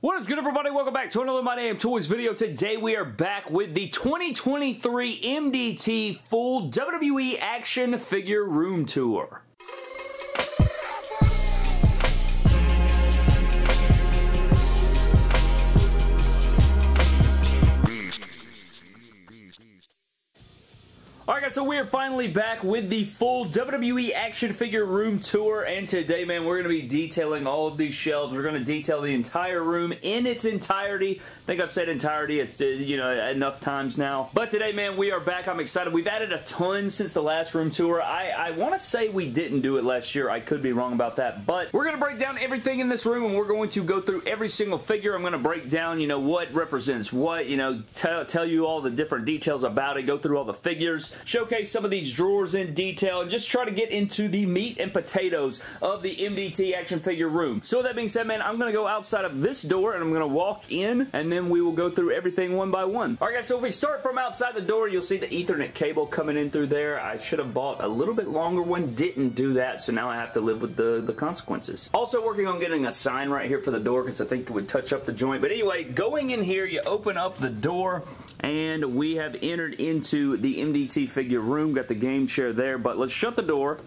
What is good, everybody? Welcome back to another My Damn Toys video. Today we are back with the 2023 MDT full WWE action figure room tour. Alright guys, so we are finally back with the full WWE action figure room tour, and today, man, we're going to be detailing all of these shelves. We're going to detail the entire room in its entirety. I think I've said entirety, it's, you know, enough times now. But today, man, we are back. I'm excited. We've added a ton since the last room tour. I want to say we didn't do it last year. I could be wrong about that, but we're going to break down everything in this room, and we're going to go through every single figure. I'm going to break down, you know, what represents what, you know, tell you all the different details about it, go through all the figures, showcase some of these drawers in detail, and just try to get into the meat and potatoes of the MDT action figure room. So with that being said, man, I'm going to go outside of this door and I'm going to walk in, and then we will go through everything one by one. Alright guys, so if we start from outside the door, you'll see the Ethernet cable coming in through there. I should have bought a little bit longer one, didn't do that, so now I have to live with the consequences. Also working on getting a sign right here for the door because I think it would touch up the joint. But anyway, going in here, you open up the door and we have entered into the MDT figure room. Got the game chair there, but let's shut the door.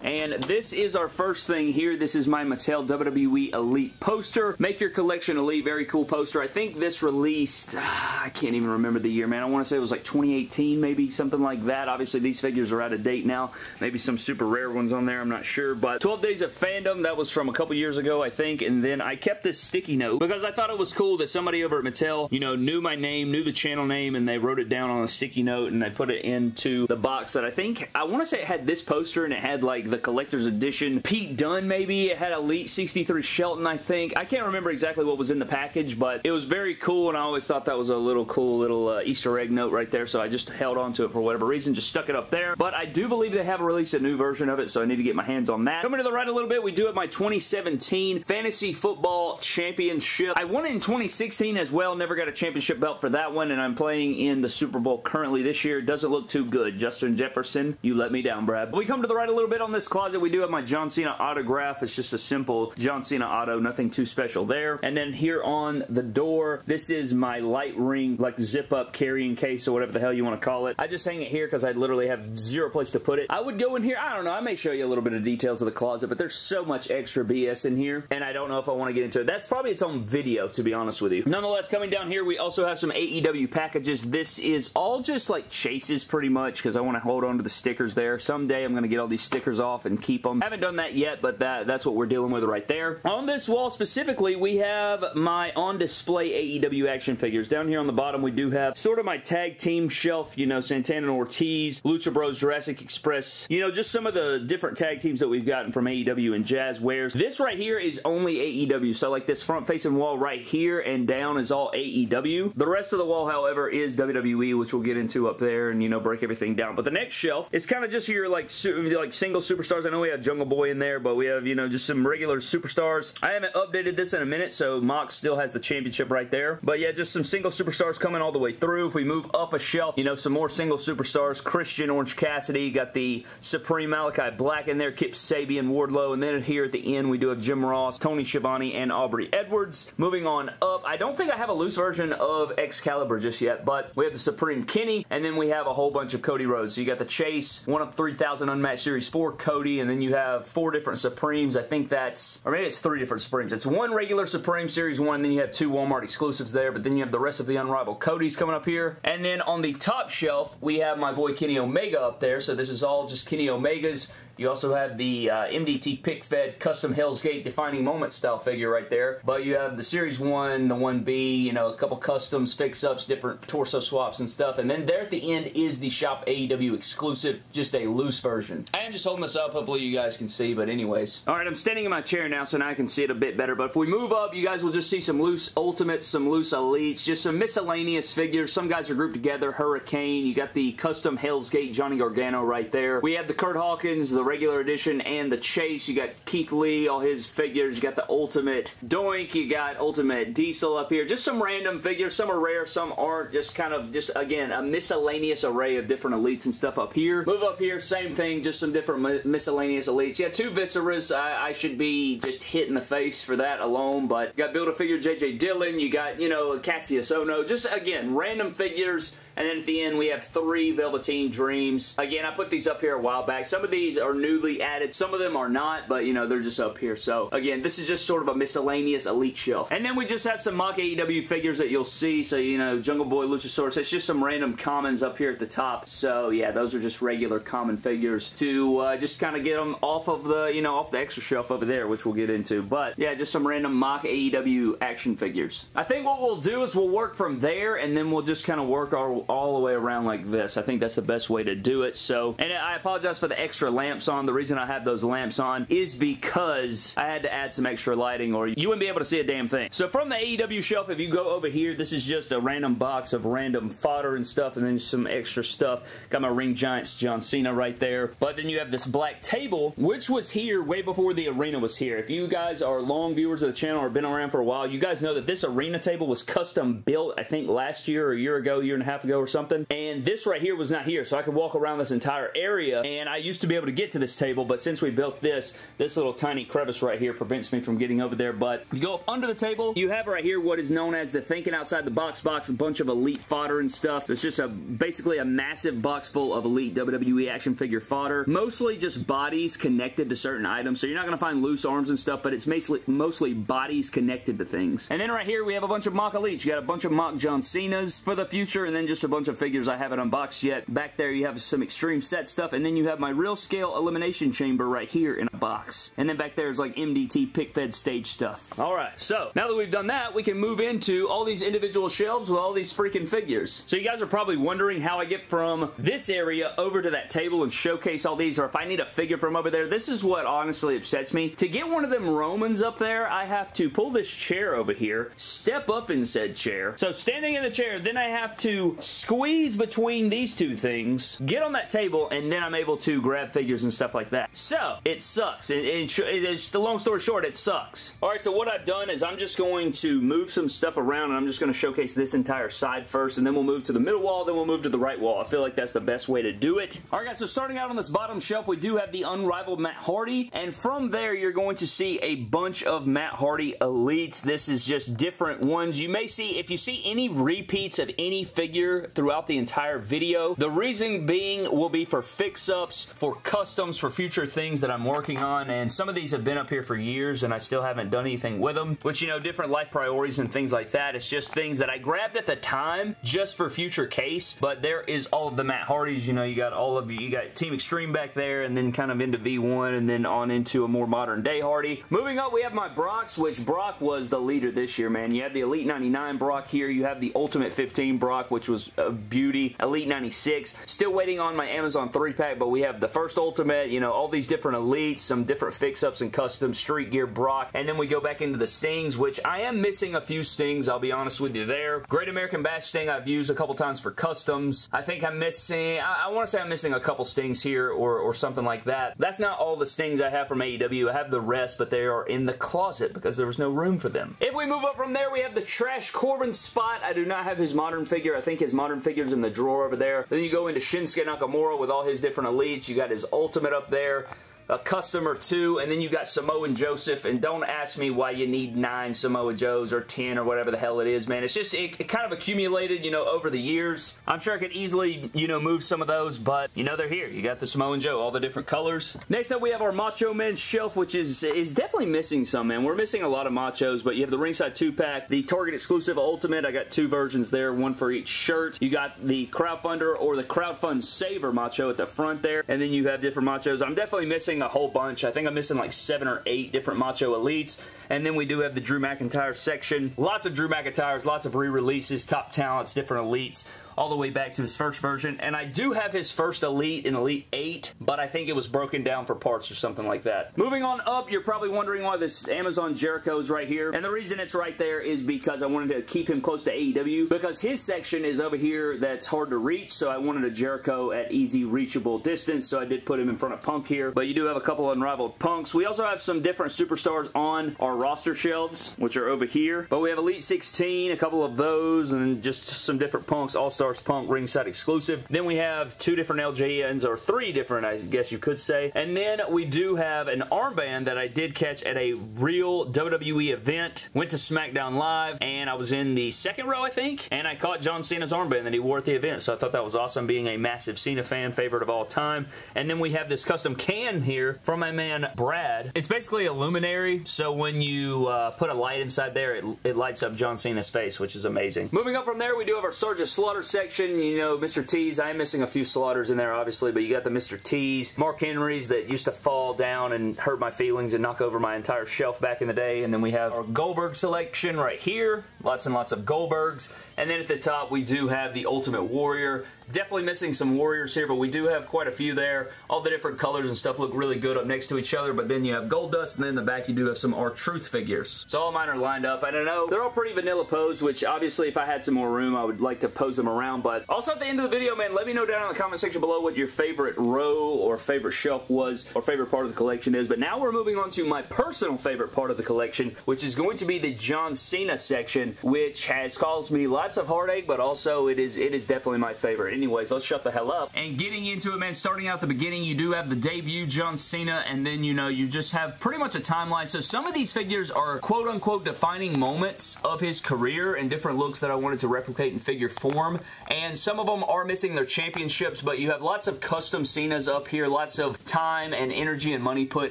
And this is our first thing here. This is my Mattel WWE Elite poster. Make your collection elite. Very cool poster. I think this released, I can't even remember the year, man. I want to say it was like 2018, maybe something like that. Obviously, these figures are out of date now. Maybe some super rare ones on there. I'm not sure, but 12 Days of Fandom, that was from a couple years ago, I think, and then I kept this sticky note because I thought it was cool that somebody over at Mattel, you know, knew my name, knew the channel name, and they wrote it down on a sticky note, and they put it into the box that I think, I want to say it had this poster, and it had like the collector's edition Pete Dunne, maybe. It had Elite 63 Shelton, I think. I can't remember exactly what was in the package, but it was very cool, and I always thought that was a little cool little Easter egg note right there, so I just held on to it for whatever reason, just stuck it up there. But I do believe they have released a new version of it, so I need to get my hands on that. Coming to the right a little bit, we do have my 2017 Fantasy Football Championship. I won it in 2016 as well, never got a championship belt for that one, and I'm playing in the Super Bowl currently this year. Doesn't look too good. Justin Jefferson, you let me down, Brad. But we come to the right a little bit on this closet. We do have my John Cena autograph. It's just a simple John Cena auto, nothing too special there. And then here on the door, this is my light ring, like zip up carrying case or whatever the hell you want to call it. I just hang it here because I literally have zero place to put it. I would go in here, I don't know, I may show you a little bit of details of the closet, but there's so much extra BS in here, and I don't know if I want to get into it. That's probably its own video, to be honest with you. Nonetheless, coming down here, we also have some AEW packages. This is all just like chases pretty much because I want to hold on to the stickers there. Someday I'm going to get all these stickers off and keep them. Haven't done that yet, but that's what we're dealing with right there. On this wall specifically, we have my on display AEW action figures. Down here on the bottom, we do have sort of my tag team shelf, you know, Santana and Ortiz, Lucha Bros, Jurassic Express, you know, just some of the different tag teams that we've gotten from AEW and Jazzwares. This right here is only AEW, so like this front facing wall right here and down is all AEW. The rest of the wall, however, is WWE, which we'll get into up there and, you know, break everything down. But the next shelf is kind of just your like single superstars. I know we have Jungle Boy in there, but we have, you know, just some regular superstars. I haven't updated this in a minute, so Mox still has the championship right there. But yeah, just some single superstars coming all the way through. If we move up a shelf, you know, some more single superstars. Christian, Orange Cassidy, got the Supreme Malachi Black in there, Kip Sabian, Wardlow, and then here at the end we do have Jim Ross, Tony Schiavone, and Aubrey Edwards. Moving on up, I don't think I have a loose version of Excalibur just yet, but we have the Supreme Kenny, and then we have a whole bunch of Cody Rhodes. So you got the Chase, one of 3,000 Unmatched Series 4 Cody, and then you have four different Supremes. I think that's, or maybe it's three different Supremes. It's one regular Supreme Series 1, and then you have two Walmart exclusives there, but then you have the rest of the Unrivaled Codys coming up here. And then on the top shelf, we have my boy Kenny Omega up there, so this is all just Kenny Omega's. You also have the MDT pick-fed custom Hell's Gate defining moment style figure right there. But you have the Series 1, the 1B, you know, a couple customs, fix-ups, different torso swaps and stuff. And then there at the end is the Shop AEW exclusive, just a loose version. I am just holding this up. Hopefully you guys can see, but anyways. All right, I'm standing in my chair now, so now I can see it a bit better. But if we move up, you guys will just see some loose Ultimates, some loose Elites, just some miscellaneous figures. Some guys are grouped together. Hurricane. You got the custom Hell's Gate Johnny Gargano right there. We have the Kurt Hawkins, the regular edition and the Chase. You got Keith Lee, all his figures. You got the Ultimate Doink. You got Ultimate Diesel up here. Just some random figures. Some are rare, some aren't. Just kind of, just again, a miscellaneous array of different elites and stuff up here. Move up here, same thing, just some different miscellaneous elites. Yeah, two Visceras. I should be just hit in the face for that alone, but you got Build-A-Figure J.J. Dillon. You got, you know, Cassius Ohno. Just, again, random figures. And then at the end, we have three Velveteen Dreams. Again, I put these up here a while back. Some of these are newly added. Some of them are not, but, you know, they're just up here. So, again, this is just sort of a miscellaneous elite shelf. And then we just have some mock AEW figures that you'll see. So, you know, Jungle Boy, Luchasaurus. It's just some random commons up here at the top. So, yeah, those are just regular common figures to just kind of get them off of the, you know, off the extra shelf over there, which we'll get into. But, yeah, just some random mock AEW action figures. I think what we'll do is we'll work from there, and then we'll just kind of work our all the way around like this. I think that's the best way to do it. So, and I apologize for the extra lamps on. The reason I have those lamps on is because I had to add some extra lighting or you wouldn't be able to see a damn thing. So from the AEW shelf, if you go over here, this is just a random box of random fodder and stuff and then some extra stuff. Got my Ring Giants John Cena right there. But then you have this black table, which was here way before the arena was here. If you guys are long viewers of the channel or been around for a while, you guys know that this arena table was custom built, I think last year or a year ago, year and a half ago or something, and this right here was not here, so I could walk around this entire area, and I used to be able to get to this table, but since we built this, this little tiny crevice right here prevents me from getting over there. But if you go up under the table, you have right here what is known as the Thinking Outside the Box box, a bunch of elite fodder and stuff. It's just basically a massive box full of elite WWE action figure fodder, mostly just bodies connected to certain items, so you're not going to find loose arms and stuff, but it's mostly bodies connected to things. And then right here, we have a bunch of mock elites. You got a bunch of mock John Cenas for the future, and then just a bunch of figures I haven't unboxed yet. Back there you have some Extreme Set stuff, and then you have my real scale elimination chamber right here in a box. And then back there is like MDT pick fed stage stuff. Alright, so now that we've done that, we can move into all these individual shelves with all these freaking figures. So you guys are probably wondering how I get from this area over to that table and showcase all these, or if I need a figure from over there. This is what honestly upsets me. To get one of them Romans up there, I have to pull this chair over here, step up in said chair. So standing in the chair, then I have to squeeze between these two things, get on that table, and then I'm able to grab figures and stuff like that. So, it sucks. It's the long story short, it sucks. Alright, so what I've done is I'm just going to move some stuff around, and I'm just going to showcase this entire side first, and then we'll move to the middle wall, then we'll move to the right wall. I feel like that's the best way to do it. Alright guys, so starting out on this bottom shelf, we do have the Unrivaled Matt Hardy, and from there, you're going to see a bunch of Matt Hardy Elites. This is just different ones. You may see, if you see any repeats of any figure throughout the entire video. The reason being will be for fix-ups, for customs, for future things that I'm working on, and some of these have been up here for years and I still haven't done anything with them, which, you know, different life priorities and things like that. It's just things that I grabbed at the time just for future case, but there is all of the Matt Hardys. You know, you got all of you got Team Extreme back there, and then kind of into V1, and then on into a more modern day Hardy. Moving up, we have my Brocks, which Brock was the leader this year, man. You have the Elite 99 Brock here, you have the Ultimate 15 Brock, which was a beauty. Elite 96. Still waiting on my Amazon 3-pack, but we have the first Ultimate, you know, all these different Elites, some different fix-ups and custom Street Gear Brock, and then we go back into the Stings, which I am missing a few Stings, I'll be honest with you there. Great American Bash Sting I've used a couple times for customs. I think I'm missing, I want to say I'm missing a couple Stings here or something like that. That's not all the Stings I have from AEW. I have the rest, but they are in the closet because there was no room for them. If we move up from there, we have the Trash Corbin spot. I do not have his modern figure. I think his modern figure's in the drawer over there. Then you go into Shinsuke Nakamura with all his different elites. You got his Ultimate up there, a custom or two, and then you got Samoan Joseph, and don't ask me why you need 9 Samoa Joes or 10 or whatever the hell it is, man. It's just, it kind of accumulated, you know, over the years. I'm sure I could easily, you know, move some of those, but, you know, they're here. You got the Samoan Joe, all the different colors. Next up, we have our Macho Man shelf, which is definitely missing some, man. We're missing a lot of Machos, but you have the Ringside 2-pack, the Target exclusive Ultimate. I got two versions there, one for each shirt. You got the Crowdfunder or the Crowdfund Saver Macho at the front there, and then you have different Machos. I'm definitely missing a whole bunch. I think I'm missing like 7 or 8 different Macho Elites. And then we do have the Drew McIntyre section. Lots of Drew McIntyres, lots of re-releases, top talents, different elites, all the way back to his first version. And I do have his first Elite in Elite 8, but I think it was broken down for parts or something like that. Moving on up, you're probably wondering why this Amazon Jericho's right here. And the reason it's right there is because I wanted to keep him close to AEW, because his section is over here that's hard to reach, so I wanted a Jericho at easy reachable distance, so I did put him in front of Punk here. But you do have a couple unrivaled Punks. We also have some different superstars on our roster shelves, which are over here. But we have Elite 16, a couple of those, and just some different Punks, All-Star Punk, ringside exclusive. Then we have two different LJNs, or three different, I guess you could say. And then we do have an armband that I did catch at a real WWE event. Went to SmackDown Live, and I was in the second row, I think, and I caught John Cena's armband that he wore at the event, so I thought that was awesome, being a massive Cena fan, favorite of all time. And then we have this custom can here from my man Brad. It's basically a luminary, so when you put a light inside there, it lights up John Cena's face, which is amazing. Moving up from there, we do have our Sergeant Slaughter section, you know, Mr. T's. I am missing a few Slaughters in there, obviously, but you got the Mr. T's, Mark Henry's that used to fall down and hurt my feelings and knock over my entire shelf back in the day. And then we have our Goldberg selection right here. Lots and lots of Goldbergs. And then at the top, we do have the Ultimate Warrior. Definitely missing some Warriors here, but we do have quite a few there. All the different colors and stuff look really good up next to each other, but then you have Goldust, and then in the back you do have some R-Truth figures. So all mine are lined up. I don't know. They're all pretty vanilla posed, which obviously if I had some more room, I would like to pose them around. But also at the end of the video, man, let me know down in the comment section below what your favorite row or favorite shelf was or favorite part of the collection is. But now we're moving on to my personal favorite part of the collection, which is going to be the John Cena section, which has caused me lots of heartache, but also it is definitely my favorite. Anyways, let's shut the hell up. And getting into it, man, starting out at the beginning, you do have the debut John Cena, and then, you know, you just have pretty much a timeline. So some of these figures are quote-unquote defining moments of his career and different looks that I wanted to replicate in figure form. And some of them are missing their championships, but you have lots of custom Cenas up here, lots of time and energy and money put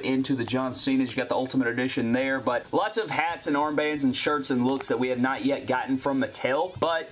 into the John Cenas. You got the Ultimate Edition there, but lots of hats and armbands and shirts and looks that we have not yet gotten from Mattel, but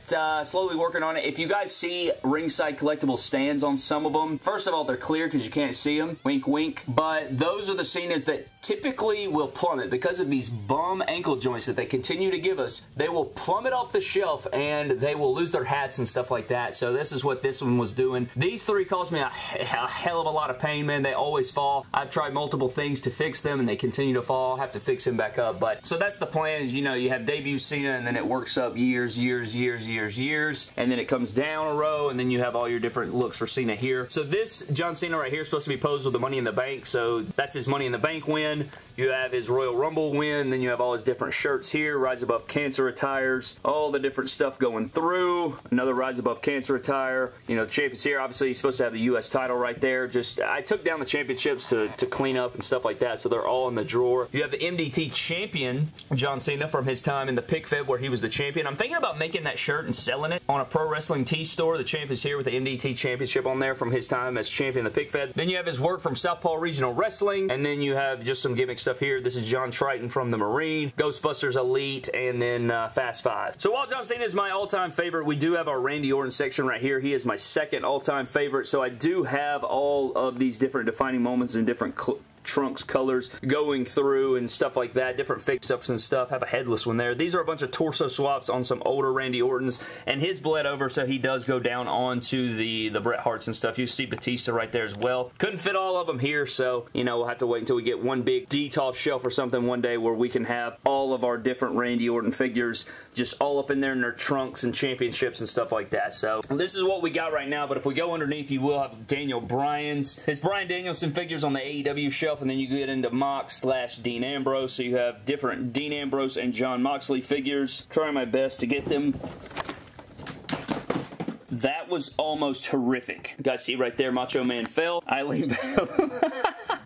slowly working on it. If you guys see ringside collectible stands on some of them, first of all, they're clear because you can't see them, wink wink, but those are the Cenas that typically will plummet because of these bum ankle joints that they continue to give us. They will plummet off the shelf and they will lose their hats and stuff like that. So this is what this one was doing. These three caused me a hell of a lot of pain, man. They always fall. I've tried multiple things to fix them and they continue to fall. I have to fix them back up. But so that's the plan, is, you know, you have debut Cena and then it works up years, and then it comes down a row, and then you have all your different looks for Cena here. So this John Cena right here is supposed to be posed with the Money in the Bank, so that's his Money in the Bank win. You have his Royal Rumble win, then you have all his different shirts here, Rise Above Cancer attires, all the different stuff going through, another Rise Above Cancer attire, you know, champions here. Obviously he's supposed to have the U.S. title right there. Just, I took down the championships to clean up and stuff like that, so they're all in the drawer. You have the MDT champion John Cena from his time in the Pick Fed where he was the champion. I'm thinking about making that shirt and selling it on a pro wrestling tee store. The champ is here with the MDT championship on there from his time as champion of the Pick Fed. Then you have his work from Southpaw Regional Wrestling, and then you have just some gimmick stuff here. This is John Triton from the Marine, Ghostbusters Elite, and then Fast Five. So while John Cena is my all-time favorite, we do have our Randy Orton section right here. He is my second all-time favorite, so I do have all of these different defining moments and different trunks colors going through and stuff like that, different fix-ups and stuff. Have a headless one there. These are a bunch of torso swaps on some older Randy Ortons, and his bled over, so he does go down onto the Bret Harts and stuff. You see Batista right there as well. Couldn't fit all of them here, so you know, we'll have to wait until we get one big DTOF shelf or something one day where we can have all of our different Randy Orton figures just all up in there in their trunks and championships and stuff like that. So this is what we got right now, but if we go underneath, you will have Daniel Bryan's, his Bryan Danielson figures on the AEW shelf, and then you get into Mox / Dean Ambrose, so you have different Dean Ambrose and John Moxley figures. Trying my best to get them. That was almost horrific. You guys see right there, Macho Man fell. Eileen Bell.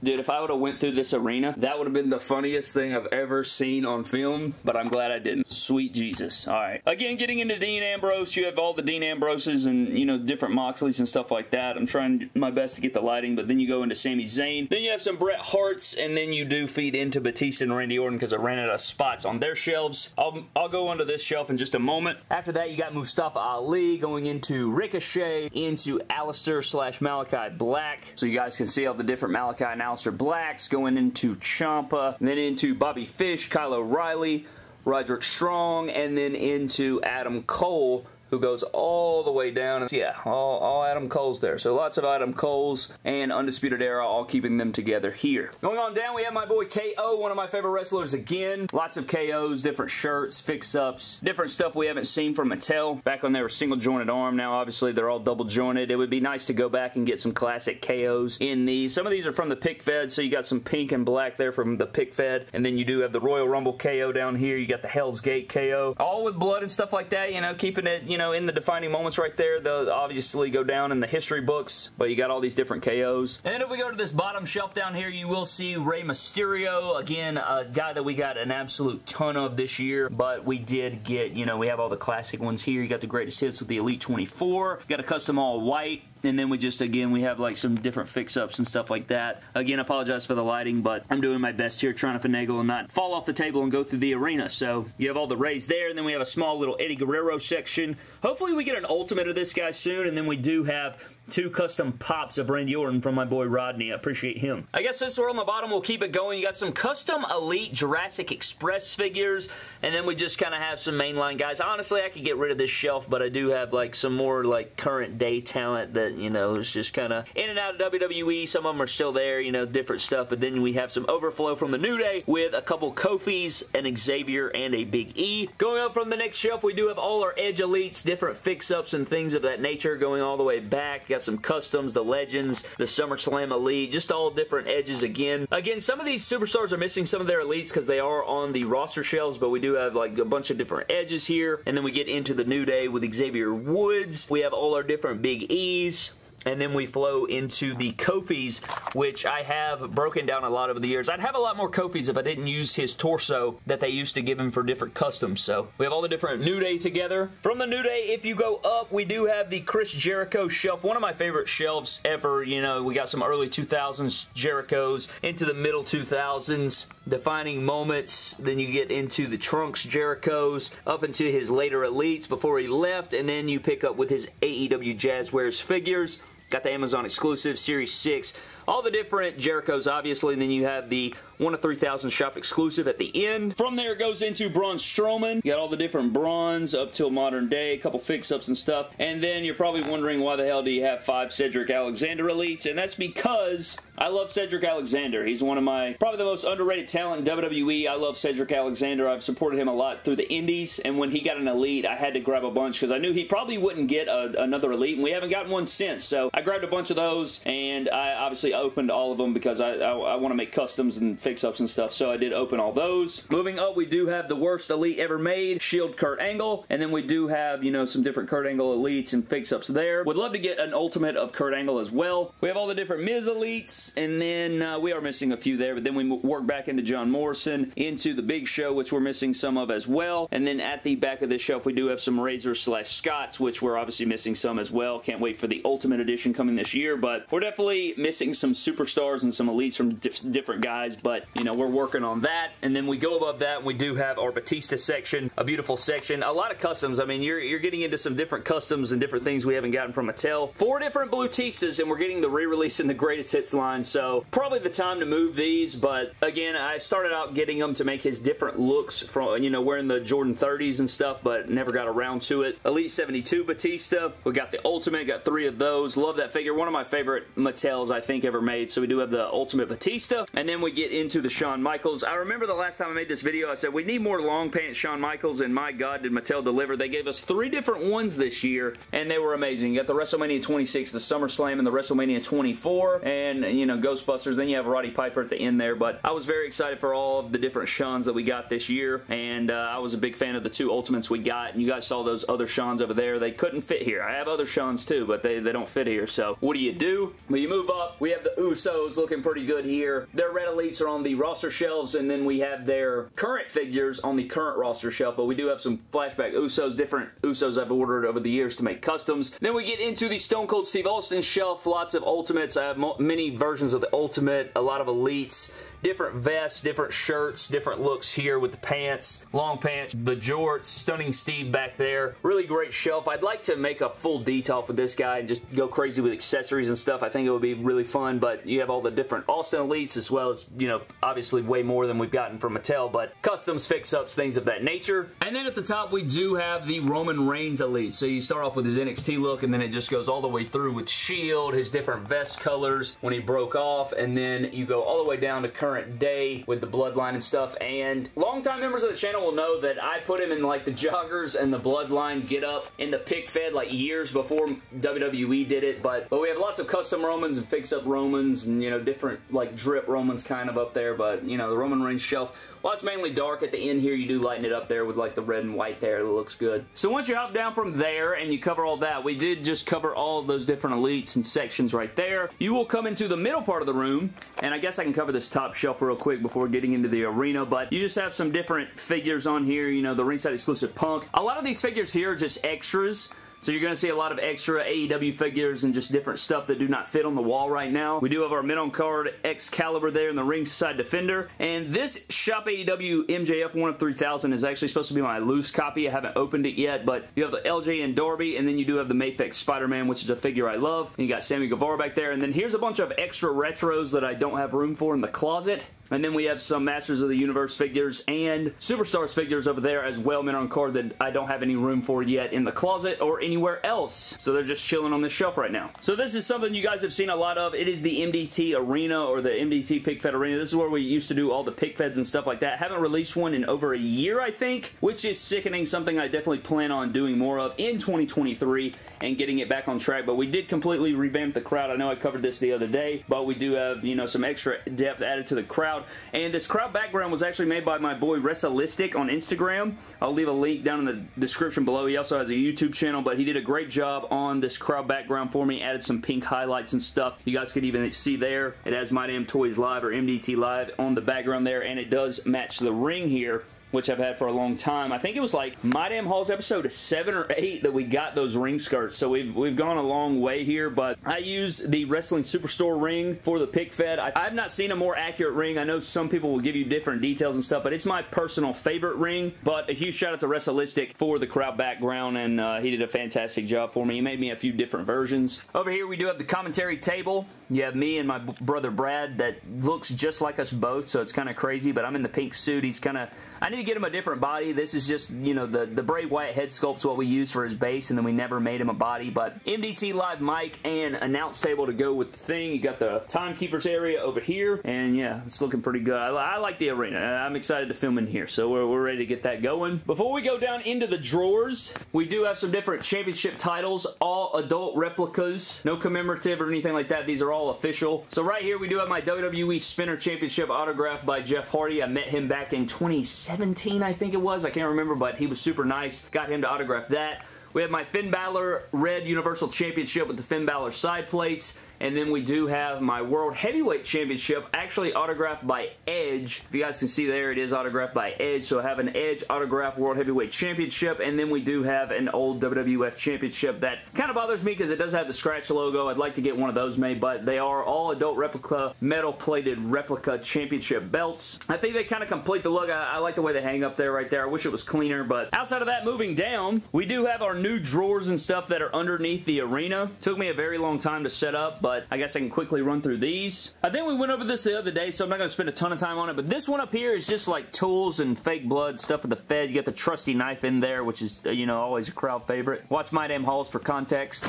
Dude, if I would have went through this arena, that would have been the funniest thing I've ever seen on film, but I'm glad I didn't. Sweet Jesus. All right. Again, getting into Dean Ambrose, you have all the Dean Ambroses and, you know, different Moxleys and stuff like that. I'm trying my best to get the lighting, but then you go into Sami Zayn. Then you have some Bret Harts, and then you do feed into Batista and Randy Orton because I ran out of spots on their shelves. I'll go onto this shelf in just a moment. After that, you got Mustafa Ali going into Ricochet, into Alistair / Malachi Black. So you guys can see all the different Malachi got an Aleister Black's going into Ciampa, then into Bobby Fish, Kyle O'Reilly, Roderick Strong, and then into Adam Cole, who goes all the way down. Yeah, all Adam Cole's there. So lots of Adam Cole's and Undisputed Era, all keeping them together here. Going on down, we have my boy KO, one of my favorite wrestlers again. Lots of KOs, different shirts, fix-ups, different stuff we haven't seen from Mattel. Back when they were single-jointed arm, now obviously they're all double-jointed. It would be nice to go back and get some classic KOs in these. Some of these are from the Pick Fed, so you got some pink and black there from the Pick Fed. And then you do have the Royal Rumble KO down here. You got the Hell's Gate KO. All with blood and stuff like that, you know, keeping it, you know, in the defining moments right there. They'll obviously go down in the history books, but you got all these different KOs. And if we go to this bottom shelf down here, you will see Rey Mysterio. Again, a guy that we got an absolute ton of this year, but we did get, you know, we have all the classic ones here. You got the greatest hits with the Elite 24. You got a custom all white. And then we just, again, we have like some different fix-ups and stuff like that. Again, I apologize for the lighting, but I'm doing my best here trying to finagle and not fall off the table and go through the arena. So you have all the Rays there, and then we have a small little Eddie Guerrero section. Hopefully we get an ultimate of this guy soon, and then we do have two custom pops of Randy Orton from my boy Rodney. I appreciate him. I guess since we're on the bottom, we'll keep it going. You got some custom Elite Jurassic Express figures, and then we just kind of have some mainline guys. Honestly, I could get rid of this shelf, but I do have like some more like current day talent that, you know, it's just kind of in and out of WWE. Some of them are still there, you know, different stuff. But then we have some overflow from the New Day with a couple Kofis, an Xavier, and a Big E. Going up from the next shelf, we do have all our Edge Elites, different fix-ups and things of that nature going all the way back. Got some customs, the Legends, the SummerSlam Elite, just all different Edges again. Again, some of these superstars are missing some of their Elites because they are on the roster shelves, but we do have like a bunch of different Edges here. And then we get into the New Day with Xavier Woods. We have all our different Big E's. And then we flow into the Kofis, which I have broken down a lot over the years. I'd have a lot more Kofis if I didn't use his torso that they used to give him for different customs. So we have all the different New Day together. From the New Day, if you go up, we do have the Chris Jericho shelf. One of my favorite shelves ever. You know, we got some early 2000s Jerichos into the middle 2000s. Defining moments. Then you get into the Trunks Jerichos up into his later Elites before he left. And then you pick up with his AEW Jazzwares figures. Got the Amazon exclusive, Series 6. All the different Jerichos, obviously. And then you have the 1 of 3,000 shop exclusive at the end. From there, it goes into Braun Strowman. You got all the different Brauns up till modern day. A couple fix-ups and stuff. And then you're probably wondering, why the hell do you have 5 Cedric Alexander Elites? And that's because I love Cedric Alexander. He's one of my, probably the most underrated talent in WWE. I love Cedric Alexander. I've supported him a lot through the indies. And when he got an Elite, I had to grab a bunch because I knew he probably wouldn't get another Elite. And we haven't gotten one since. So I grabbed a bunch of those. And I obviously opened all of them because I want to make customs and fix-ups and stuff, so I did open all those. Moving up, we do have the worst Elite ever made, Shield Kurt Angle, and then we do have, you know, some different Kurt Angle Elites and fix-ups there. Would love to get an ultimate of Kurt Angle as well. We have all the different Miz Elites, and then we are missing a few there, but then we work back into John Morrison, into the Big Show, which we're missing some of as well, and then at the back of this shelf, we do have some Razor/Scotts, which we're obviously missing some as well. Can't wait for the Ultimate Edition coming this year, but we're definitely missing some superstars and some Elites from different guys, but, you know, we're working on that. And then we go above that, and we do have our Batista section, a beautiful section. A lot of customs. I mean, you're getting into some different customs and different things we haven't gotten from Mattel. 4 different Blutistas, and we're getting the re-release in the Greatest Hits line, so probably the time to move these, but again, I started out getting them to make his different looks from, you know, wearing the Jordan 30s and stuff, but never got around to it. Elite 72 Batista. We got the Ultimate. Got 3 of those. Love that figure. One of my favorite Mattels, I think, ever made, so we do have the Ultimate Batista, and then we get into the Shawn Michaels. I remember the last time I made this video, I said we need more long pants Shawn Michaels, and my God, did Mattel deliver. They gave us 3 different ones this year, and they were amazing. You got the WrestleMania 26, the SummerSlam, and the WrestleMania 24, and, you know, Ghostbusters. Then you have Roddy Piper at the end there, but I was very excited for all of the different Shawns that we got this year, and I was a big fan of the 2 Ultimates we got, and you guys saw those other Shawns over there. They couldn't fit here. I have other Shawns too, but they don't fit here, so what do? But you move up, we have the Usos looking pretty good here. Their Red Elites are on the roster shelves, and then we have their current figures on the current roster shelf, but we do have some flashback Usos, different Usos I've ordered over the years to make customs. Then we get into the Stone Cold Steve Austin shelf, lots of Ultimates. I have many versions of the Ultimate, a lot of Elites, different vests, different shirts, different looks here with the pants, long pants, the jorts, Stunning Steve back there. Really great shelf. I'd like to make a full detail for this guy and just go crazy with accessories and stuff. I think it would be really fun, but you have all the different Austin Elites as well as, you know, obviously way more than we've gotten from Mattel, but customs, fix-ups, things of that nature. And then at the top, we do have the Roman Reigns Elite. So you start off with his NXT look, and then it just goes all the way through with Shield, his different vest colors when he broke off, and then you go all the way down to current day with the Bloodline and stuff. And longtime members of the channel will know that I put him in like the joggers and the Bloodline get up in the pick fed like years before WWE did it, but we have lots of custom Romans and fix-up Romans and, you know, different like drip Romans kind of up there, but, you know, the Roman Reigns shelf, well, it's mainly dark. At the end here, you do lighten it up there with like the red and white there. It looks good. So once you hop down from there and you cover all that, we did just cover all those different elites and sections right there. You will come into the middle part of the room, and I guess I can cover this top shelf real quick before getting into the arena, but you just have some different figures on here, you know, the ringside exclusive Punk. A lot of these figures here are just extras. So you're going to see a lot of extra AEW figures and just different stuff that do not fit on the wall right now. We do have our mid-on-card Excalibur there in the ringside defender. And this Shop AEW MJF 1 of 3000 is actually supposed to be my loose copy. I haven't opened it yet, but you have the LJ and Darby, and then you do have the Mayfix Spider-Man, which is a figure I love. And you got Sammy Guevara back there. And then here's a bunch of extra retros that I don't have room for in the closet. And then we have some Masters of the Universe figures and Superstars figures over there as well, men on card, that I don't have any room for yet in the closet or anywhere else. So they're just chilling on this shelf right now. So this is something you guys have seen a lot of. It is the MDT Arena, or the MDT Pig Fed Arena. This is where we used to do all the pig feds and stuff like that. Haven't released one in over a year, I think, which is sickening. Something I definitely plan on doing more of in 2023 and getting it back on track. But we did completely revamp the crowd. I know I covered this the other day, but we do have, you know, some extra depth added to the crowd. And this crowd background was actually made by my boy Wrestlistic on Instagram. I'll leave a link down in the description below. He also has a YouTube channel, but he did a great job on this crowd background for me. Added some pink highlights and stuff. You guys could even see there. It has My Damn Toys Live, or MDT Live, on the background there, and it does match the ring here, which I've had for a long time. I think it was like My Damn Halls episode 7 or 8 that we got those ring skirts, so we've gone a long way here, but I use the Wrestling Superstore ring for the pick fed. I've not seen a more accurate ring. I know some people will give you different details and stuff, but it's my personal favorite ring. But a huge shout out to Wrestlistic for the crowd background, and he did a fantastic job for me. He made me a few different versions. Over here we do have the commentary table. You have me and my brother Brad that looks just like us both, so it's kind of crazy, but I'm in the pink suit. He's kind of... I need to get him a different body. This is just, you know, the Bray Wyatt head sculpt's what we used for his base, and then we never made him a body. But MDT Live mic and announce table to go with the thing. You got the timekeepers area over here, and yeah, it's looking pretty good. I like the arena. I'm excited to film in here, so we're ready to get that going. Before we go down into the drawers, we do have some different championship titles, all adult replicas, no commemorative or anything like that. These are all official. So right here, we do have my WWE Spinner Championship autographed by Jeff Hardy. I met him back in 2017. I think it was. I can't remember, but he was super nice. Got him to autograph that. We have my Finn Balor Red Universal Championship with the Finn Balor side plates. And then we do have my World Heavyweight Championship, actually autographed by Edge. If you guys can see there, it is autographed by Edge. So I have an Edge autographed World Heavyweight Championship. And then we do have an old WWF Championship that kind of bothers me because it does have the scratch logo. I'd like to get one of those made, but they are all adult replica, metal-plated replica championship belts. I think they kind of complete the look. I like the way they hang up there right there. I wish it was cleaner, but outside of that, moving down, we do have our new drawers and stuff that are underneath the arena. Took me a very long time to set up, but I guess I can quickly run through these. I think we went over this the other day, so I'm not going to spend a ton of time on it, but this one up here is just like tools and fake blood stuff with the Fed. You got the trusty knife in there, which is, you know, always a crowd favorite. Watch My Damn Halls for context.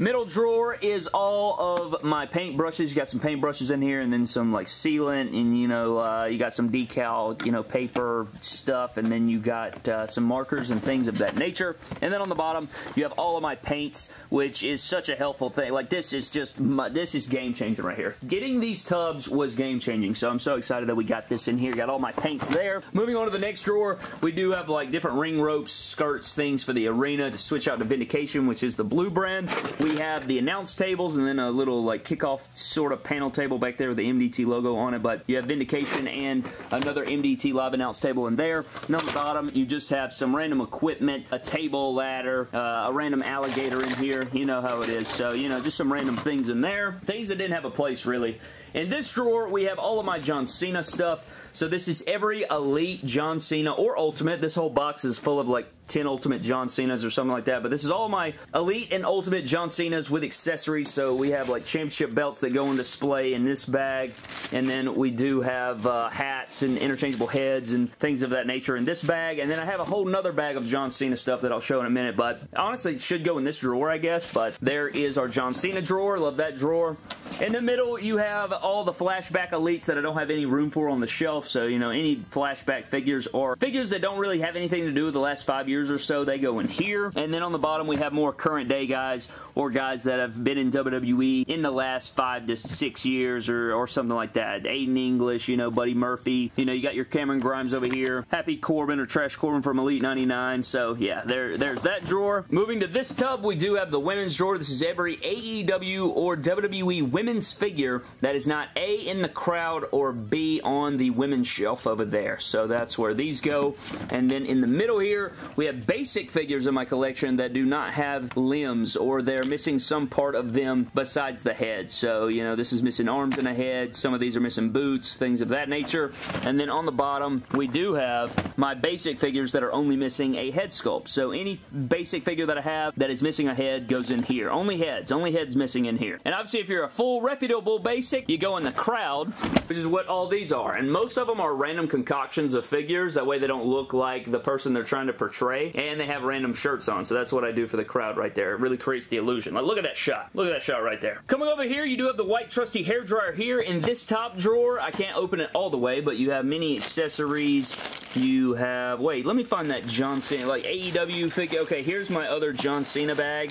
Middle drawer is all of my paint brushes. You got some paint brushes in here, and then some like sealant, and, you know, you got some decal, you know, paper stuff, and then you got some markers and things of that nature. And then on the bottom, you have all of my paints, which is such a helpful thing. Like, this is just this is game changing right here. Getting these tubs was game changing, so I'm so excited that we got this in here. Got all my paints there. Moving on to the next drawer, we do have like different ring ropes, skirts, things for the arena to switch out to Vindication, which is the blue brand. We have the announce tables and then a little like kickoff sort of panel table back there with the MDT logo on it, but you have Vindication and another MDT live announce table in there. And on the bottom, you just have some random equipment, a table ladder, a random alligator in here. You know how it is. So, you know, just some random things in there. Things that didn't have a place, really. In this drawer, we have all of my John Cena stuff. So this is every Elite John Cena or Ultimate. This whole box is full of like 10 Ultimate John Cenas or something like that. But this is all my Elite and Ultimate John Cenas with accessories. So we have like championship belts that go on display in this bag. And then we do have hats and interchangeable heads and things of that nature in this bag. And then I have a whole nother bag of John Cena stuff that I'll show in a minute. But honestly, it should go in this drawer, I guess. But there is our John Cena drawer. Love that drawer. In the middle, you have all the flashback Elites that I don't have any room for on the shelf. So, you know, any flashback figures or figures that don't really have anything to do with the last 5 years or so, they go in here. And then on the bottom, we have more current day guys or guys that have been in WWE in the last 5 to 6 years or something like that. Aiden English, you know, Buddy Murphy. You know, you got your Cameron Grimes over here. Happy Corbin or Trash Corbin from Elite 99. So, yeah, there's that drawer. Moving to this tub, we do have the women's drawer. This is every AEW or WWE women's figure that is not A, in the crowd, or B, on the women's shelf over there. So that's where these go. And then in the middle here, we have basic figures in my collection that do not have limbs, or they're missing some part of them besides the head. So, you know, this is missing arms and a head. Some of these are missing boots, things of that nature. And then on the bottom, we do have my basic figures that are only missing a head sculpt. So any basic figure that I have that is missing a head goes in here. Only heads missing in here. And obviously, if you're a full reputable basic, you go in the crowd, which is what all these are. And most of them are random concoctions of figures. That way they don't look like the person they're trying to portray, and they have random shirts on. So that's what I do for the crowd right there. It really creates the illusion. Like, look at that shot. Look at that shot right there. Coming over here, you do have the white trusty hairdryer here. In this top drawer, I can't open it all the way, but you have many accessories. You have, wait, let me find that John Cena, like AEW figure. Okay, here's my other John Cena bag.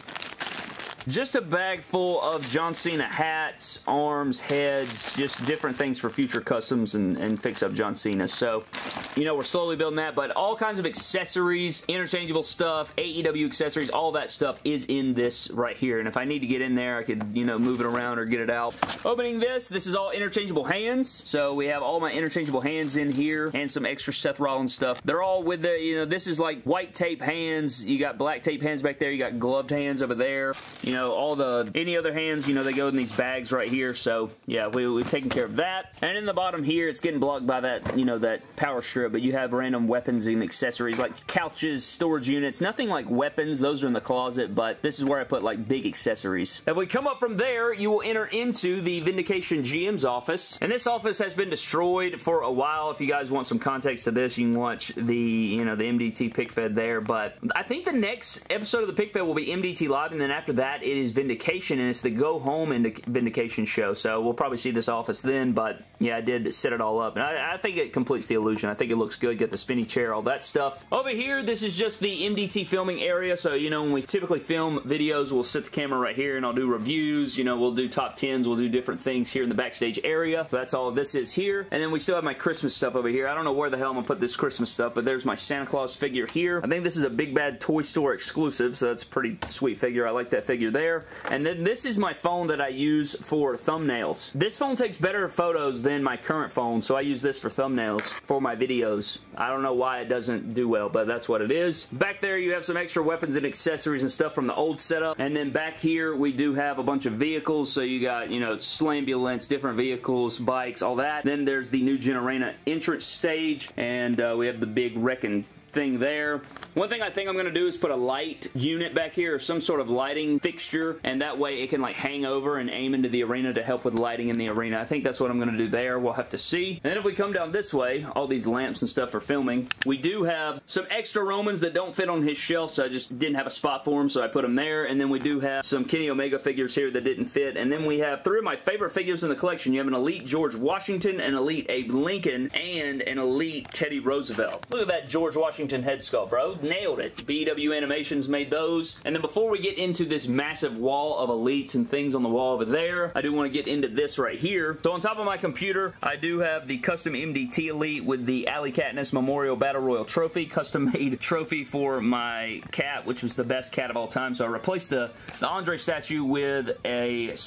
Just a bag full of John Cena hats, arms, heads, just different things for future customs and fix-up John Cena. So, you know, we're slowly building that, but all kinds of accessories, interchangeable stuff, AEW accessories, all that stuff is in this right here. And if I need to get in there, I could, you know, move it around or get it out. Opening this is all interchangeable hands. So we have all my interchangeable hands in here and some extra Seth Rollins stuff. They're all with the, you know, this is like white tape hands. You got black tape hands back there. You got gloved hands over there. You know, all the, any other hands, you know, they go in these bags right here. So, yeah, we've taken care of that. And in the bottom here, it's getting blocked by that, you know, that power strip. But you have random weapons and accessories like couches, storage units. Nothing like weapons. Those are in the closet. But this is where I put, like, big accessories. If we come up from there, you will enter into the Vindication GM's office. And this office has been destroyed for a while. If you guys want some context to this, you can watch the, you know, the MDT Pick Fed there. But I think the next episode of the Pick Fed will be MDT Live. And then after that, it is Vindication, and it's the Go Home Vindication show, so we'll probably see this office then. But yeah, I did set it all up, and I think it completes the illusion. I think it looks good. Get the spinny chair, all that stuff. Over here, this is just the MDT filming area. So, you know, when we typically film videos, we'll sit the camera right here, and I'll do reviews. You know, we'll do top 10s, we'll do different things here in the backstage area. So that's all this is here. And then we still have my Christmas stuff over here. I don't know where the hell I'm gonna put this Christmas stuff, but there's my Santa Claus figure here. I think this is a Big Bad Toy Store exclusive, so that's a pretty sweet figure. I like that figure there. And then this is my phone that I use for thumbnails. This phone takes better photos than my current phone, so I use this for thumbnails for my videos. I don't know why it doesn't do well, but that's what it is. Back there, you have some extra weapons and accessories and stuff from the old setup. And then back here, we do have a bunch of vehicles. So you got, you know, slambulance, different vehicles, bikes, all that. Then there's the new Gen Arena entrance stage, and we have the big wrecking thing there. One thing I think I'm going to do is put a light unit back here, or some sort of lighting fixture, and that way it can like hang over and aim into the arena to help with lighting in the arena. I think that's what I'm going to do there. We'll have to see. And then if we come down this way, all these lamps and stuff for filming. We do have some extra Romans that don't fit on his shelf, so I just didn't have a spot for them, so I put them there. And then we do have some Kenny Omega figures here that didn't fit. And then we have three of my favorite figures in the collection. You have an Elite George Washington, an Elite Abe Lincoln, and an Elite Teddy Roosevelt. Look at that George Washington Washington head sculpt, bro. Nailed it. BW Animations made those. And then before we get into this massive wall of elites and things on the wall over there, I do want to get into this right here. So on top of my computer, I do have the custom MDT Elite with the Alley Katniss Memorial Battle Royal Trophy, custom made trophy for my cat, which was the best cat of all time. So I replaced the Andre statue with a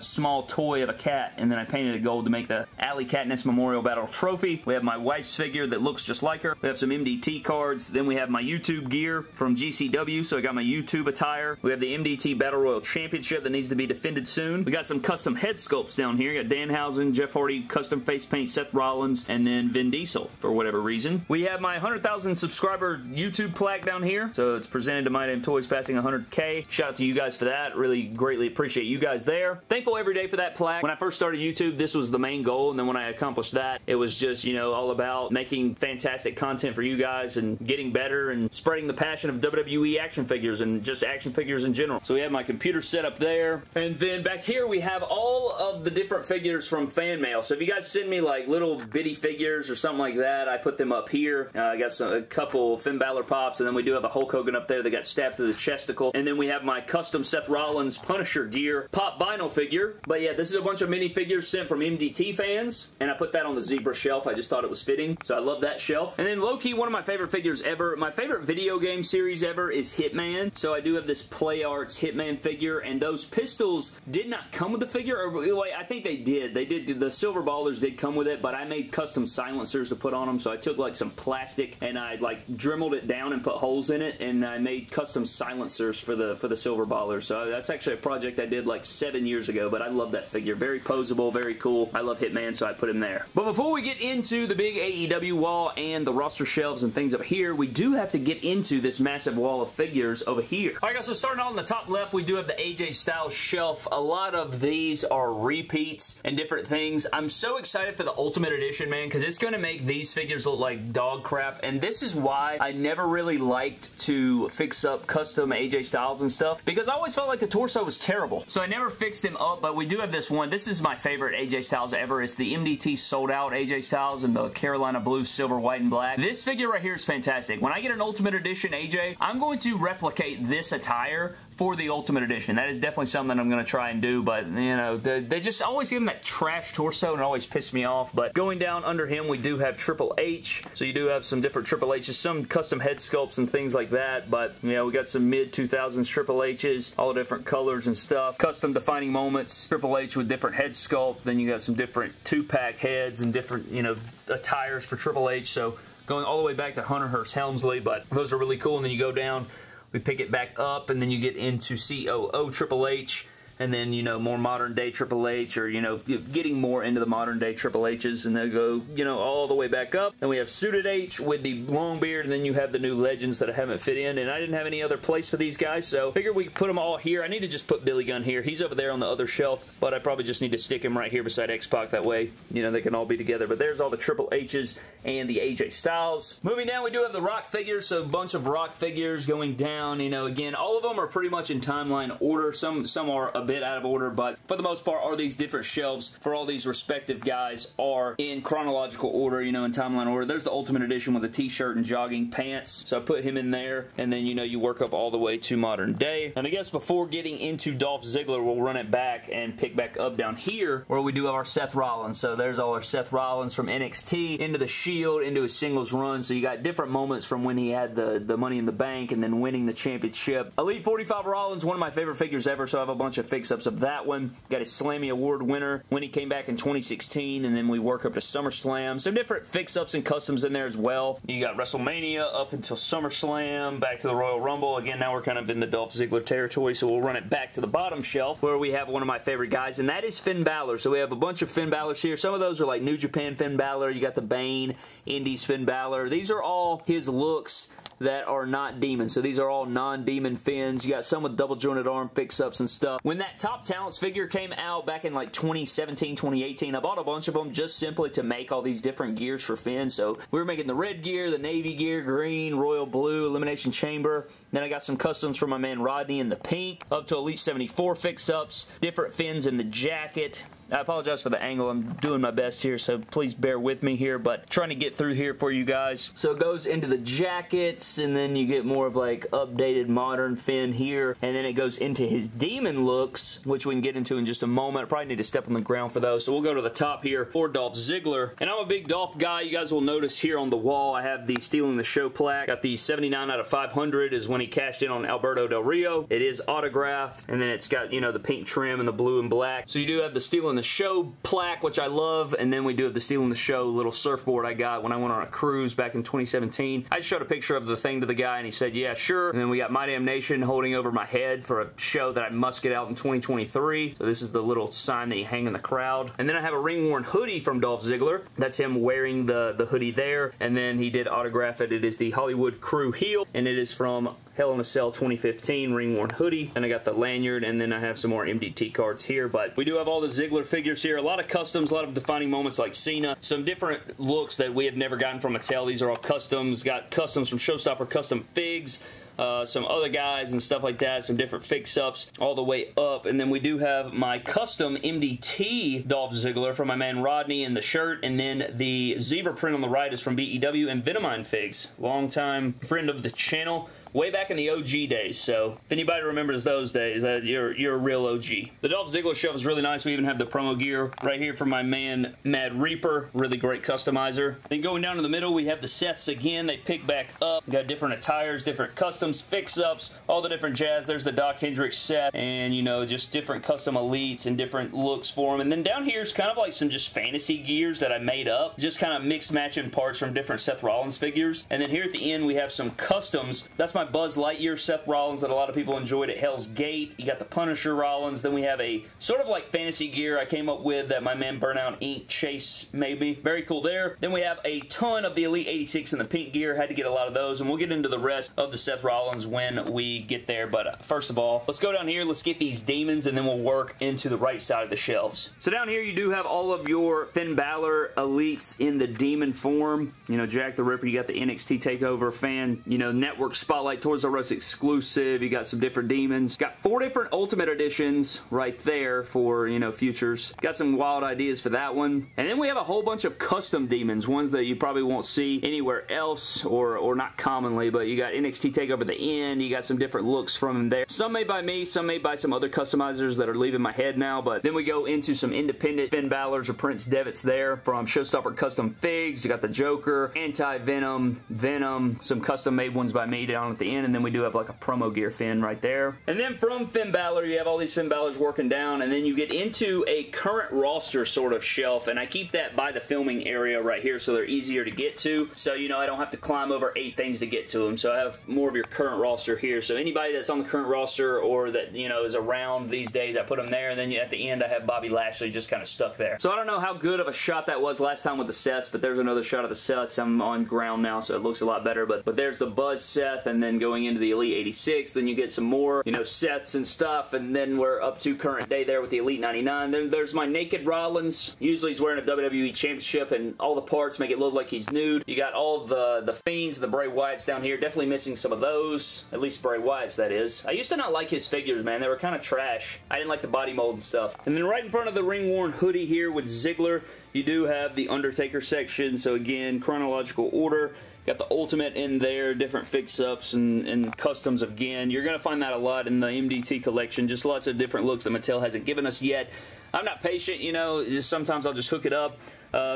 small toy of a cat, and then I painted it gold to make the Alley Katniss Memorial Battle Trophy. We have my wife's figure that looks just like her. We have some MDT cards. Then we have my YouTube gear from GCW, so I got my YouTube attire. We have the MDT Battle Royal Championship that needs to be defended soon. We got some custom head sculpts down here. You got Danhausen, Jeff Hardy, custom face paint, Seth Rollins, and then Vin Diesel for whatever reason. We have my 100,000 subscriber YouTube plaque down here, so it's presented to My Damn Toys passing 100K. Shout out to you guys for that. Really greatly appreciate you guys there. Thankful every day for that plaque. When I first started YouTube, this was the main goal, and then when I accomplished that, it was just, you know, all about making fantastic content for you guys and getting better and spreading the passion of WWE action figures and just action figures in general. So we have my computer set up there, and then back here we have all of the different figures from fan mail. So if you guys send me like little bitty figures or something like that, I put them up here. I got a couple Finn Balor pops, and then we do have a Hulk Hogan up there that got stabbed through the chesticle, and then we have my custom Seth Rollins Punisher gear pop vinyl figure. But yeah, this is a bunch of mini figures sent from MDT fans, and I put that on the zebra shelf. I just thought it was fitting, so I love that shelf. And then low-key, one of my favorite figures ever, my favorite video game series ever is Hitman, so I do have this Play Arts Hitman figure, and those pistols did not come with the figure, or I think they did. They did, the Silver Ballers did come with it, but I made custom silencers to put on them, so I took like some plastic and I like dremeled it down and put holes in it, and I made custom silencers for the Silver Ballers. So that's actually a project I did like 7 years ago, but I love that figure. Very poseable, very cool. I love Hitman, so I put him there. But before we get into the big AEW wall and the roster shelves and things up here, we do have to get into this massive wall of figures over here. Alright guys, so starting out on the top left, we do have the AJ Styles shelf. A lot of these are repeats and different things. I'm so excited for the Ultimate Edition, man, because it's going to make these figures look like dog crap, and this is why I never really liked to fix up custom AJ Styles and stuff, because I always felt like the torso was terrible, so I never fixed him up. But we do have this one. This is my favorite AJ Styles ever. It's the MDT Sold Out AJ Styles in the Carolina Blue, Silver, White, and Black. This figure right here is fantastic. When I get an Ultimate Edition AJ, I'm going to replicate this attire for the Ultimate Edition. That is definitely something I'm going to try and do, but, you know, they just always give him that trash torso and it always pissed me off. But going down under him, we do have Triple H, so you do have some different Triple H's, some custom head sculpts and things like that, but, you know, we got some mid-2000s Triple H's, all different colors and stuff, custom defining moments, Triple H with different head sculpt, then you got some different two-pack heads and different, you know, attires for Triple H, so going all the way back to Hunter Hearst Helmsley, but those are really cool. And then you go down, we pick it back up, and then you get into COO Triple H, and then, you know, more modern day Triple H, or, you know, getting more into the modern day Triple H's, and they go, you know, all the way back up. And we have Suited H with the long beard, and then you have the new Legends that I haven't fit in, and I didn't have any other place for these guys, so figured we could put them all here. I need to just put Billy Gunn here. He's over there on the other shelf, but I probably just need to stick him right here beside X-Pac. That way, you know, they can all be together. But there's all the Triple H's and the AJ Styles. Moving down, we do have the Rock figures, so a bunch of Rock figures going down. You know, again, all of them are pretty much in timeline order. Some are a bit out of order, but for the most part, all these different shelves for all these respective guys are in chronological order, you know, in timeline order. There's the Ultimate Edition with a t-shirt and jogging pants, so I put him in there, and then, you know, you work up all the way to modern day. And I guess before getting into Dolph Ziggler, we'll run it back and pick back up down here where we do have our Seth Rollins. So there's all our Seth Rollins from NXT into the Shield, into his singles run, so you got different moments from when he had the Money in the Bank and then winning the championship. Elite 45 Rollins, one of my favorite figures ever, so I have a bunch of fix-ups of that one. Got his Slammy Award winner when he came back in 2016, and then we work up to SummerSlam. Some different fix-ups and customs in there as well. You got WrestleMania up until SummerSlam, back to the Royal Rumble. Again, now we're kind of in the Dolph Ziggler territory, so we'll run it back to the bottom shelf where we have one of my favorite guys, and that is Finn Balor. So we have a bunch of Finn Balors here. Some of those are like New Japan Finn Balor. You got the Bane, Indies Finn Balor. These are all his looks that are not demons, so these are all non-demon fins. You got some with double jointed arm fix-ups and stuff. When that Top Talents figure came out back in like 2017, 2018, I bought a bunch of them just simply to make all these different gears for Finn. So we were making the red gear, the navy gear, green, royal blue, elimination chamber, Then I got some customs from my man Rodney in the pink, up to Elite 74 fix-ups, different fins in the jacket. I apologize for the angle. I'm doing my best here, so please bear with me here, but trying to get through here for you guys. So it goes into the jackets, and then you get more of like updated modern Finn here, and then it goes into his demon looks, which we can get into in just a moment. I probably need to step on the ground for those, so we'll go to the top here for Dolph Ziggler. And I'm a big Dolph guy. You guys will notice here on the wall, I have the Stealing the Show plaque. Got the 79 out of 500 is when he cashed in on Alberto Del Rio. It is autographed, and then it's got, you know, the pink trim and the blue and black. So you do have the Stealing the Show plaque, which I love, and then we do have the Stealing the Show little surfboard I got when I went on a cruise back in 2017. I just showed a picture of the thing to the guy, and he said, yeah, sure. And then we got My Damn Nation holding over my head for a show that I must get out in 2023. So this is the little sign that you hang in the crowd. And then I have a ring-worn hoodie from Dolph Ziggler. That's him wearing the hoodie there, and then he did autograph it. It is the Hollywood Crew heel, and it is from Hell in a Cell 2015 ring-worn hoodie. And I got the lanyard, and then I have some more MDT cards here, but we do have all the Ziggler figures here. A lot of customs, a lot of defining moments like Cena. Some different looks that we have never gotten from Mattel. These are all customs. Got customs from Showstopper, custom figs. Some other guys and stuff like that, some different fix-ups all the way up. And then we do have my custom MDT Dolph Ziggler from my man Rodney in the shirt, and then the zebra print on the right is from BEW and Venomine Figs, longtime friend of the channel. Way back in the OG days, so if anybody remembers those days, you're a real OG. The Dolph Ziggler shelf is really nice. We even have the promo gear right here from my man Mad Reaper, really great customizer. Then going down in the middle, we have the Seths again. They pick back up. We got different attires, different customs, fix-ups, all the different jazz. There's the Doc Hendricks Seth, and you know, just different custom elites and different looks for them. And then down here is kind of like some just fantasy gears that I made up, just kind of mixed matching parts from different Seth Rollins figures. And then here at the end, we have some customs. That's my Buzz Lightyear Seth Rollins that a lot of people enjoyed at Hell's Gate. You got the Punisher Rollins. Then we have a sort of like fantasy gear I came up with that my man Burnout Inc. Chase, maybe. Very cool there. Then we have a ton of the Elite 86 in the pink gear. Had to get a lot of those, and we'll get into the rest of the Seth Rollins when we get there. But first of all, let's go down here. Let's get these demons, and then we'll work into the right side of the shelves. So down here, you do have all of your Finn Balor elites in the demon form. You know, Jack the Ripper. You got the NXT TakeOver fan, you know, network spotlight. Like Toys R Us exclusive. You got some different demons. Got four different Ultimate Editions right there for, you know, futures. Got some wild ideas for that one. And then we have a whole bunch of custom demons, ones that you probably won't see anywhere else or not commonly, but you got NXT TakeOver The End. You got some different looks from them there. Some made by me, some made by some other customizers that are leaving my head now, but then we go into some independent Finn Balor's or Prince Devitt's there from Showstopper Custom Figs. You got the Joker, Anti-Venom, Venom, some custom made ones by me down at the end, and then we do have like a promo gear Finn right there. And then from Finn Balor, you have all these Finn Balors working down, and then you get into a current roster sort of shelf, and I keep that by the filming area right here so they're easier to get to. So, you know, I don't have to climb over 8 things to get to them, so I have more of your current roster here. So anybody that's on the current roster or that, you know, is around these days, I put them there, and then at the end, I have Bobby Lashley just kind of stuck there. So I don't know how good of a shot that was last time with the Seths, but there's another shot of the Seths. I'm on ground now, so it looks a lot better, but there's the Buzz Seth, and then going into the Elite 86, then you get some more, you know, sets and stuff, and then we're up to current day there with the Elite 99. Then there's my Naked Rollins. Usually he's wearing a WWE Championship, and all the parts make it look like he's nude. You got all the Fiends, the Bray Wyatts down here. Definitely missing some of those. At least Bray Wyatts, that is. I used to not like his figures, man. They were kind of trash. I didn't like the body mold and stuff. And then right in front of the ring-worn hoodie here with Ziggler, you do have the Undertaker section. So again, chronological order. Got the Ultimate in there, different fix-ups and customs again. You're going to find that a lot in the MDT collection. Just lots of different looks that Mattel hasn't given us yet. I'm not patient, you know. Just sometimes I'll just hook it up.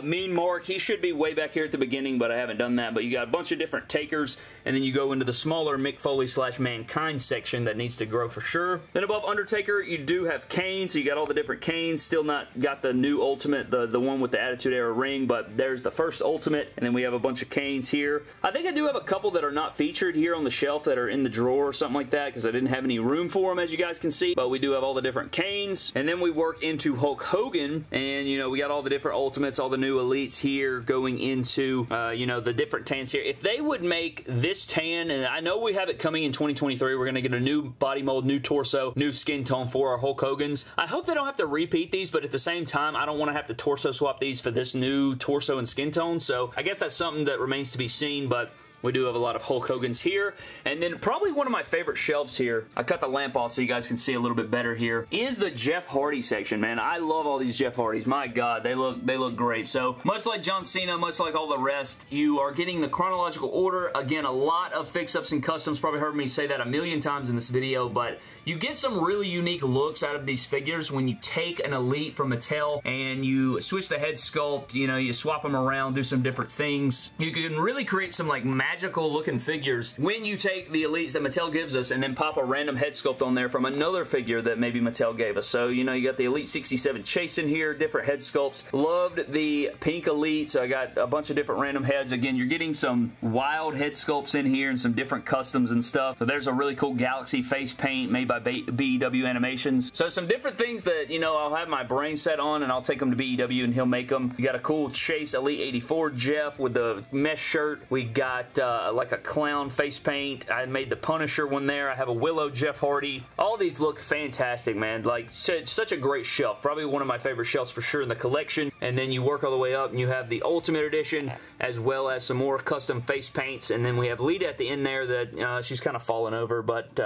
Mean Mark, he should be way back here at the beginning, but I haven't done that. But you got a bunch of different takers, and then you go into the smaller Mick Foley / Mankind section that needs to grow for sure. Then above Undertaker, you do have Kane, so you got all the different Kanes. Still not got the new Ultimate, the one with the Attitude Era ring, but there's the first Ultimate, and then we have a bunch of Kanes here. I think I do have a couple that are not featured here on the shelf that are in the drawer or something like that, because I didn't have any room for them, as you guys can see, but we do have all the different Kanes. And then we work into Hulk Hogan, and, you know, we got all the different Ultimates, all the new elites here, going into you know, the different tans here. If they would make this tan, and I know we have it coming in 2023, we're gonna get a new body mold, new torso, new skin tone for our Hulk Hogan's. I hope they don't have to repeat these, but at the same time, I don't want to have to torso swap these for this new torso and skin tone. So I guess that's something that remains to be seen, but We do have a lot of Hulk Hogan's here. And then probably one of my favorite shelves here, I cut the lamp off so you guys can see a little bit better here, is the Jeff Hardy section, man. I love all these Jeff Hardys. My God, they look great. So much like John Cena, much like all the rest, you are getting the chronological order. Again, a lot of fix-ups and customs. Probably heard me say that a million times in this video, but you get some really unique looks out of these figures when you take an Elite from Mattel and you switch the head sculpt, you know, you swap them around, do some different things. You can really create some like magical looking figures when you take the Elites that Mattel gives us and then pop a random head sculpt on there from another figure that maybe Mattel gave us. So, you know, you got the Elite 67 Chase in here, different head sculpts. Loved the pink Elite, so I got a bunch of different random heads. Again, you're getting some wild head sculpts in here and some different customs and stuff. So there's a really cool Galaxy face paint made by BEW Animations. So some different things that, you know, I'll have my brain set on and I'll take them to BEW and he'll make them. You got a cool Chase Elite 84 Jeff with the mesh shirt. We got like a clown face paint. I made the Punisher one there. I have a Willow Jeff Hardy. All these look fantastic, man. Like, such a great shelf. Probably one of my favorite shelves for sure in the collection. And then you work all the way up and you have the Ultimate Edition as well as some more custom face paints. And then we have Lita at the end there that she's kind of fallen over, but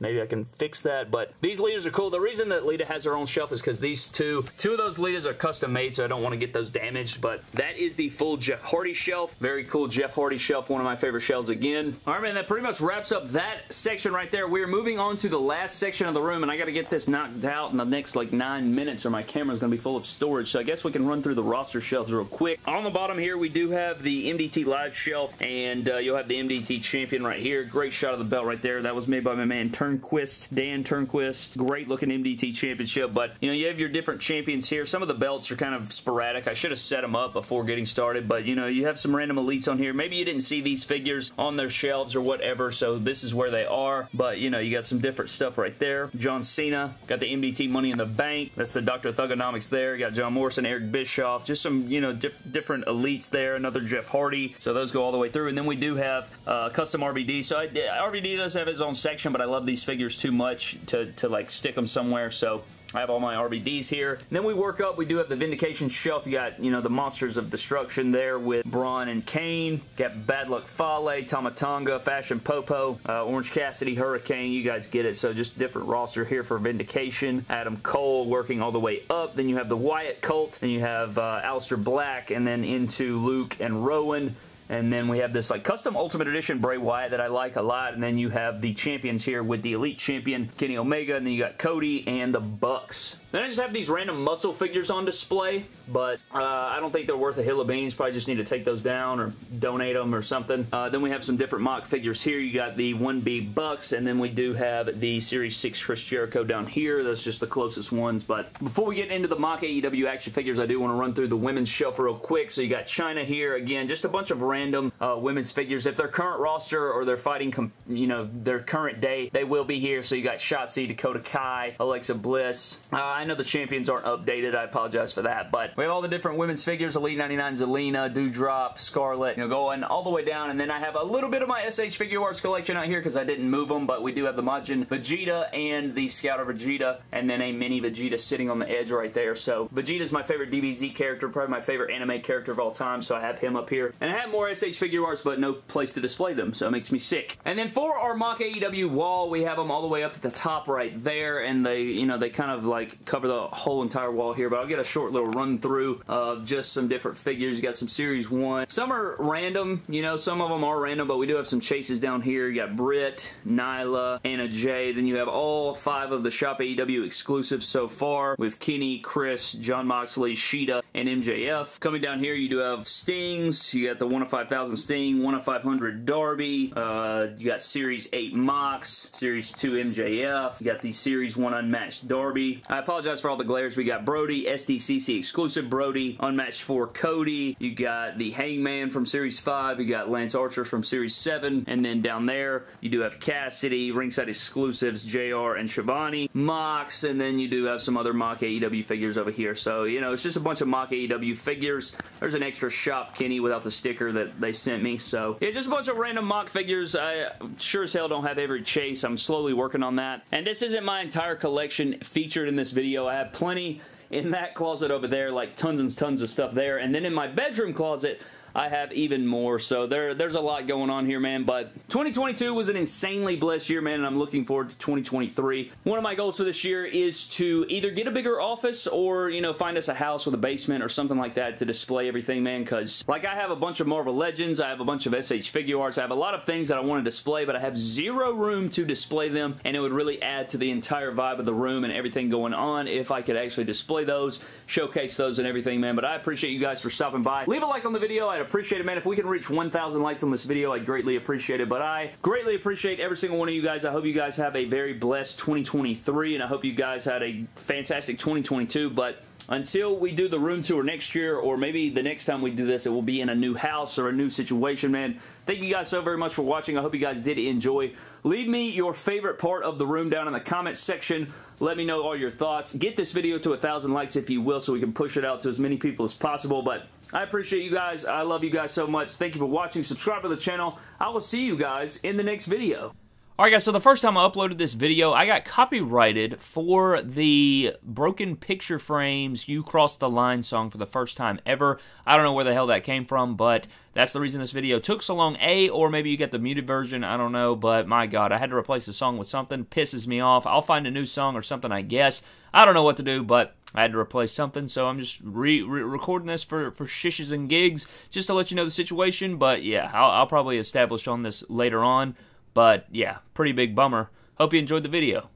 maybe I can fix that. But these Litas are cool. The reason that Lita has her own shelf is because these two of those Litas are custom made, so I don't want to get those damaged. But that is the full Jeff Hardy shelf. Very cool Jeff Hardy shelf. One of my favorite shelves again. All right, man, that pretty much wraps up that section right there. We're moving on to the last section of the room, and I got to get this knocked out in the next like 9 minutes or my camera's going to be full of storage. So I guess we can run through the roster shelves real quick. On the bottom here, we do have the MDT Live shelf, and you'll have the MDT Champion right here. Great shot of the belt right there. That was made by my man Turnquist, Dan Turnquist. Great looking MDT Championship, but you know, you have your different champions here. Some of the belts are kind of sporadic. I should have set them up before getting started, but you know, you have some random Elites on here. Maybe you didn't see these figures on their shelves or whatever, so this is where they are, but you know, you got some different stuff right there. John Cena, got the MDT Money in the Bank. That's the Dr. Thugonomics there. You got John Morrison, Eric Bischoff, just some, you know, different Elites there. Another Jeff Hardy, so those go all the way through. And then we do have custom RVD. So RVD does have his own section, but I love these figures too much to like stick them somewhere, so I have all my RVDs here. And then we work up. We do have the Vindication shelf. You got, you know, the Monsters of Destruction there with Braun and Kane. Got Bad Luck Fale, Tama Tonga, Fashion Popo, Orange Cassidy, Hurricane. You guys get it. So just different roster here for Vindication. Adam Cole working all the way up. Then you have the Wyatt Cult. Then you have Aleister Black. And then into Luke and Rowan. And then we have this like custom Ultimate Edition Bray Wyatt that I like a lot. And then you have the champions here with the Elite Champion, Kenny Omega. And then you got Cody and the Bucks. Then I just have these random muscle figures on display, but I don't think they're worth a hill of beans. Probably just need to take those down or donate them or something. Then we have some different mock figures here. You got the 1B Bucks, and then we do have the Series 6 Chris Jericho down here. That's just the closest ones, but before we get into the mock AEW action figures, I do want to run through the women's shelf real quick. So you got China here. Again, just a bunch of random women's figures. If their current roster or they're fighting, you know, their current day, they will be here. So you got Shotzi, Dakota Kai, Alexa Bliss. I know the champions aren't updated. I apologize for that, but we have all the different women's figures. Elite 99, Zelina, Dewdrop, Scarlet, you know, going all the way down. And then I have a little bit of my SH Figure Arts collection out here because I didn't move them, but we do have the Majin Vegeta and the Scouter Vegeta, and then a mini Vegeta sitting on the edge right there. So Vegeta's my favorite DBZ character, probably my favorite anime character of all time, so I have him up here. And I have more SH Figure Arts, but no place to display them, so it makes me sick. And then for our mock AEW wall, we have them all the way up at the top right there, and they, you know, they kind of like cover the whole entire wall here, but I'll get a short little run through of just some different figures. You got some Series 1. Some are random, you know, some of them are random, but we do have some chases down here. You got Britt, Nyla, Anna Jay. Then you have all 5 of the Shop AEW exclusives so far with Kenny, Chris, John Moxley, Sheeta, and MJF. Coming down here, you do have Stings. You got the 1 of 5,000 Sting, 1 of 500 Darby. You got Series 8 Mox, Series 2 MJF. You got the Series 1 Unmatched Darby. I apologize for all the glares. We got Brody, SDCC exclusive Brody, Unmatched 4 Cody. You got the Hangman from Series 5. You got Lance Archer from Series 7. And then down there, you do have Cassidy, ringside exclusives, JR and Shivani, Mox, and then you do have some other mock AEW figures over here. So, you know, it's just a bunch of mock AEW figures. There's an extra Shop Kenny without the sticker that they sent me. So, yeah, just a bunch of random mock figures. I sure as hell don't have every chase. I'm slowly working on that. And this isn't my entire collection featured in this video. I have plenty in that closet over there, like tons and tons of stuff there. And then in my bedroom closet, I have even more. So there's a lot going on here, man. But 2022 was an insanely blessed year, man, and I'm looking forward to 2023. One of my goals for this year is to either get a bigger office or, you know, find us a house with a basement or something like that to display everything, man, because, like, I have a bunch of Marvel Legends, I have a bunch of SH Figure Arts, I have a lot of things that I want to display, but I have zero room to display them, and it would really add to the entire vibe of the room and everything going on if I could actually display those, showcase those and everything, man. But I appreciate you guys for stopping by. Leave a like on the video. I'd appreciate it, man. If we can reach 1,000 likes on this video, I'd greatly appreciate it. But I greatly appreciate every single one of you guys. I hope you guys have a very blessed 2023, and I hope you guys had a fantastic 2022. But until we do the room tour next year, or maybe the next time we do this, it will be in a new house or a new situation, man. Thank you guys so very much for watching. I hope you guys did enjoy. Leave me your favorite part of the room down in the comments section. Let me know all your thoughts. Get this video to 1,000 likes if you will, so we can push it out to as many people as possible. But I appreciate you guys. I love you guys so much. Thank you for watching. Subscribe to the channel. I will see you guys in the next video. Alright guys, so the first time I uploaded this video, I got copyrighted for the Broken Picture Frames You Crossed the Line song for the first time ever. I don't know where the hell that came from, but that's the reason this video took so long. A, or maybe you get the muted version, I don't know, but my god, I had to replace the song with something. Pisses me off. I'll find a new song or something, I guess. I don't know what to do, but I had to replace something, so I'm just recording this for shishes and gigs, just to let you know the situation, but yeah, I'll probably establish on this later on. But yeah, pretty big bummer. Hope you enjoyed the video.